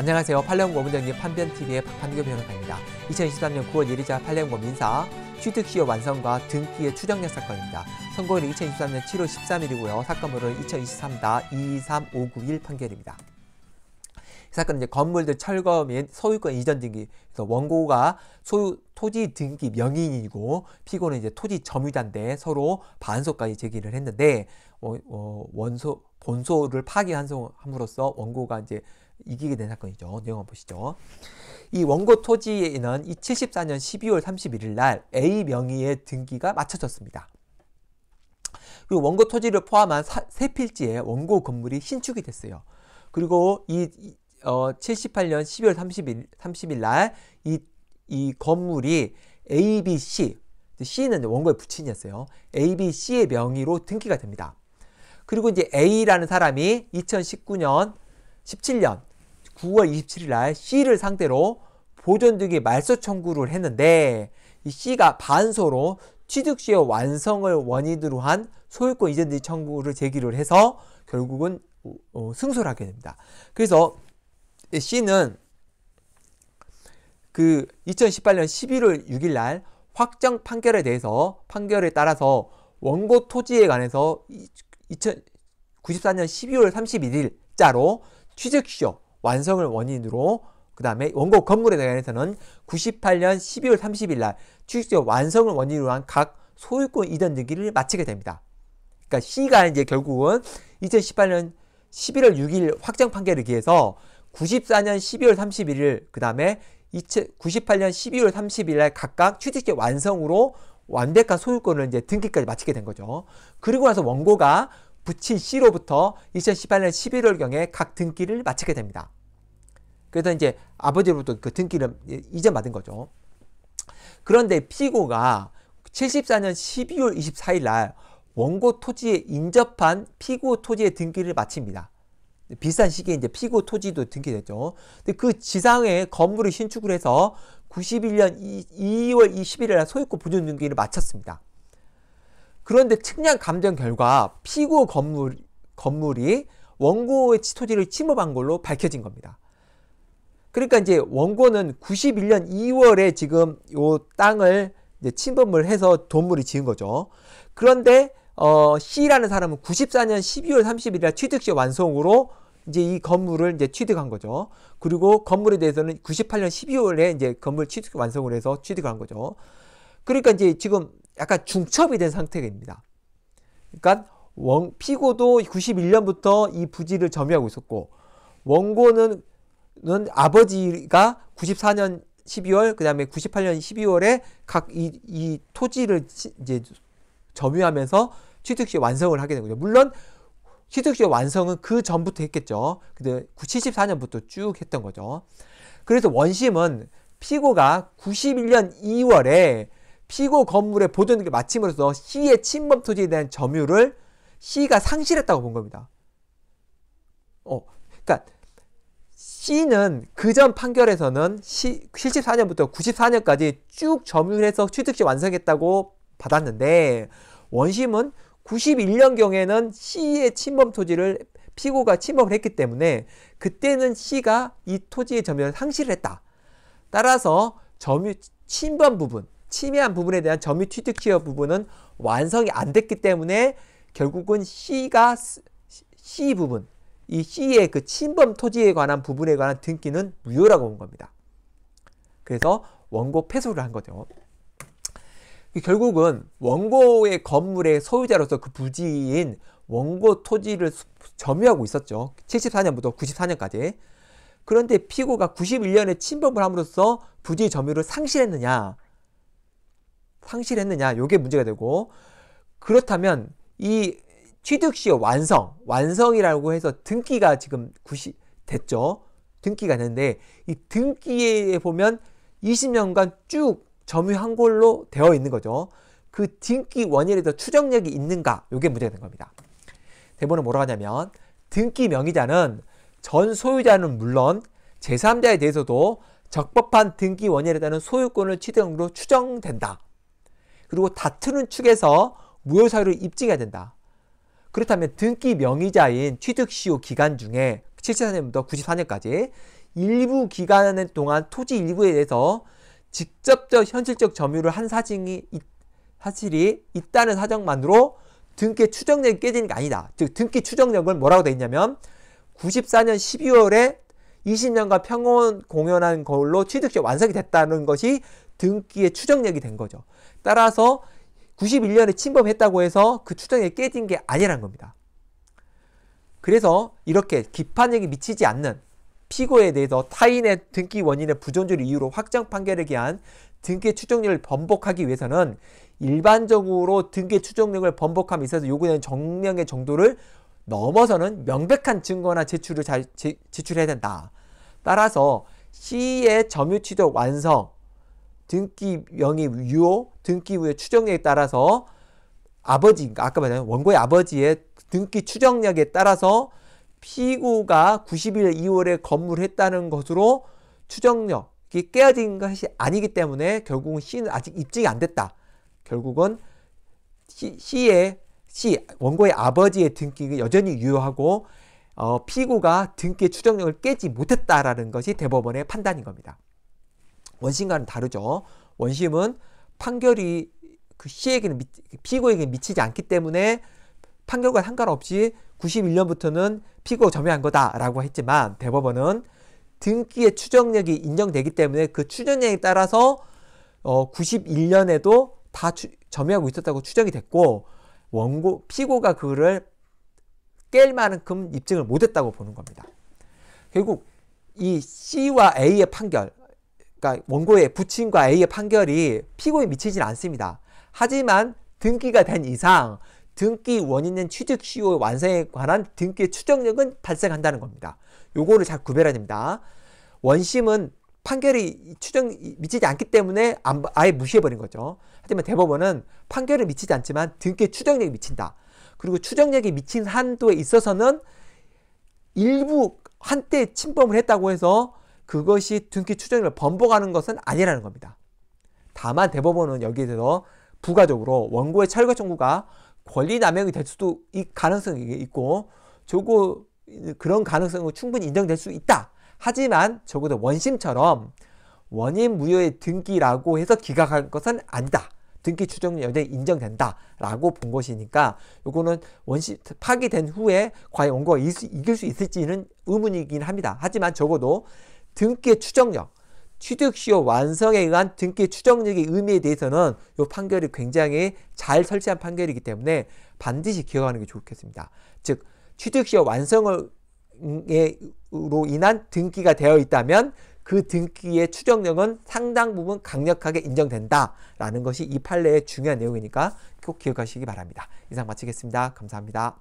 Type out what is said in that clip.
안녕하세요. 판례공보부장님 판변TV의 박한규 변호사입니다. 2023년 9월 1일자 판례공보 민사 취득시효 완성과 등기의 추정력 사건입니다. 선고일은 2023년 7월 13일이고요. 사건번호는 2023다223591 판결입니다. 이 사건은 이제 건물들 철거 및 소유권 이전 등기, 그래서 원고가 소유 토지 등기 명의인이고 피고는 이제 토지 점유자인데 서로 반소까지 제기를 했는데 본소를 파기환송함으로써 원고가 이제 이기게 된 사건이죠. 내용 한번 보시죠. 이 원고 토지에는 74년 12월 31일 날 A 명의의 등기가 마쳐졌습니다. 그리고 원고 토지를 포함한 세 필지에 원고 건물이 신축이 됐어요. 그리고 이 78년 12월 30일 날 이 건물이 A, B, C, C는 원고의 부친이었어요. A, B, C의 명의로 등기가 됩니다. 그리고 이제 A라는 사람이 2017년 9월 27일 날 C를 상대로 보존등기 말소 청구를 했는데 이 C가 반소로 취득시효 완성을 원인으로 한 소유권 이전 등기 청구를 제기를 해서 결국은 승소를 하게 됩니다. 그래서 C는 그 2018년 11월 6일 날 확정 판결에 대해서 판결에 따라서 원고 토지에 관해서 2094년 12월 31일자로 취득시효 완성을 원인으로, 그 다음에 원고 건물에 관해서는 98년 12월 30일 날 취득시효 완성을 원인으로 한 각 소유권 이전 등기를 마치게 됩니다. 그러니까 C가 이제 결국은 2018년 11월 6일 확정 판결에 의해서 94년 12월 31일 그 다음에 98년 12월 30일 날 각각 취득시효 완성으로 완벽한 소유권을 이제 등기까지 마치게 된 거죠. 그리고 나서 원고가 부친 C로부터 2018년 11월경에 각 등기를 마치게 됩니다. 그래서 이제 아버지로부터 그 등기를 이전받은 거죠. 그런데 피고가 74년 12월 24일 날 원고 토지에 인접한 피고 토지의 등기를 마칩니다. 비슷한 시기에 이제 피고 토지도 등기됐죠. 근데 그 지상에 건물을 신축을 해서 91년 2월 21일 날 소유권 보존 등기를 마쳤습니다. 그런데 측량 감정 결과 피고 건물이 원고의 토지를 침범한 걸로 밝혀진 겁니다. 그러니까 이제 원고는 91년 2월에 지금 요 땅을 이제 침범을 해서 건물을 지은 거죠. 그런데 C라는 사람은 94년 12월 30일에 취득시효 완성으로 이제 이 건물을 이제 취득한 거죠. 그리고 건물에 대해서는 98년 12월에 이제 건물 취득시효 완성을 해서 취득한 거죠. 그러니까 이제 지금 약간 중첩이 된 상태입니다. 그러니까 피고도 91년부터 이 부지를 점유하고 있었고 원고는 아버지가 94년 12월 그 다음에 98년 12월에 각 이 토지를 이제 점유하면서 취득시효 완성을 하게 된 거죠. 물론 취득시효 완성은 그 전부터 했겠죠. 근데 74년부터 쭉 했던 거죠. 그래서 원심은 피고가 91년 2월에 피고 건물의 보존등기를 마침으로써 C의 침범 토지에 대한 점유를 C가 상실했다고 본 겁니다. 그러니까 C는 그전 판결에서는 74년부터 94년까지 쭉 점유해서 취득시효 완성했다고 받았는데 원심은 91년경에는 C의 침범 토지를 피고가 침범을 했기 때문에 그때는 C가 이 토지의 점유를 상실을 했다. 따라서 침해한 부분에 대한 점유 취득시효 부분은 완성이 안 됐기 때문에 결국은 C의 그 침범 토지에 관한 부분에 관한 등기는 무효라고 본 겁니다. 그래서 원고 패소를 한 거죠. 결국은 원고의 건물의 소유자로서 그 부지인 원고 토지를 점유하고 있었죠. 74년부터 94년까지. 그런데 피고가 91년에 침범을 함으로써 부지 점유를 상실했느냐 요게 문제가 되고, 그렇다면 이 취득시효 완성이라고 해서 등기가 지금 됐죠. 등기가 됐는데 이 등기에 보면 20년간 쭉 점유한 걸로 되어 있는 거죠. 그 등기 원인에 대해서 추정력이 있는가 요게 문제가 된 겁니다. 대본은 뭐라고 하냐면 등기 명의자는 전 소유자는 물론 제3자에 대해서도 적법한 등기 원인에 대한 소유권을 취득한 걸로 추정된다. 그리고 다투는 측에서 무효 사유를 입증해야 된다. 그렇다면 등기 명의자인 취득시효 기간 중에 74년부터 94년까지 일부 기간 동안 토지 일부에 대해서 직접적 현실적 점유를 한 사실이 있다는 사정만으로 등기의 추정력이 깨지는 게 아니다. 즉 등기 추정력을 뭐라고 돼 있냐면 94년 12월에 20년간 평온 공연한 걸로 취득시효 완성이 됐다는 것이 등기의 추정력이 된 거죠. 따라서 91년에 침범했다고 해서 그 추정력이 깨진 게 아니란 겁니다. 그래서 이렇게 기판력이 미치지 않는 피고에 대해서 타인의 등기 원인의 부존재를 이유로 확정 판결에 기한 등기의 추정력을 번복하기 위해서는 일반적으로 등기의 추정력을 번복함에 있어서 요구되는 정량의 정도를 넘어서는 명백한 증거나 제출해야 된다. 따라서 C의 점유취득 완성, 등기 명의 유효, 등기 후의 추정력에 따라서 아버지, 아까 말한 원고의 아버지의 등기 추정력에 따라서 피고가 90일 2월에 건물했다는 것으로 추정력이 깨어진 것이 아니기 때문에 결국은 C는 아직 입증이 안 됐다. 결국은 C, 원고의 아버지의 등기가 여전히 유효하고 피고가 등기의 추정력을 깨지 못했다라는 것이 대법원의 판단인 겁니다. 원심과는 다르죠. 원심은 판결이 그 C에게는 피고에게 미치지 않기 때문에 판결과 상관없이 91년부터는 피고 점유한 거다라고 했지만 대법원은 등기의 추정력이 인정되기 때문에 그 추정력에 따라서 91년에도 다 점유하고 있었다고 추정이 됐고 피고가 그를 깰 만큼 입증을 못했다고 보는 겁니다. 결국 이 C와 A의 판결, 그러니까 원고의 부친과 A의 판결이 피고에 미치진 않습니다. 하지만 등기가 된 이상 등기 원인은 취득시효 완성에 관한 등기의 추정력은 발생한다는 겁니다. 요거를 잘 구별해야 됩니다. 원심은 판결이 추정이 미치지 않기 때문에 아예 무시해버린 거죠. 하지만 대법원은 판결을 미치지 않지만 등기의 추정력이 미친다. 그리고 추정력이 미친 한도에 있어서는 일부 한때 침범을 했다고 해서 그것이 등기 추정력을 번복하는 것은 아니라는 겁니다. 다만 대법원은 여기에 대해서 부가적으로 원고의 철거 청구가 권리남용이 될 수도 가능성이 있고 그런 가능성은 충분히 인정될 수 있다. 하지만 적어도 원심처럼 원인 무효의 등기라고 해서 기각한 것은 아니다. 등기 추정은 여전히 인정된다라고 본 것이니까 요거는 원심 파기된 후에 과연 원고가 이길 수 있을지는 의문이긴 합니다. 하지만 적어도 등기의 추정력, 취득시효 완성에 의한 등기의 추정력의 의미에 대해서는 요 판결이 굉장히 잘 설치한 판결이기 때문에 반드시 기억하는 게 좋겠습니다. 즉 취득시효 완성을 로 인한 등기가 되어 있다면 그 등기의 추정력은 상당 부분 강력하게 인정된다라는 것이 이 판례의 중요한 내용이니까 꼭 기억하시기 바랍니다. 이상 마치겠습니다. 감사합니다.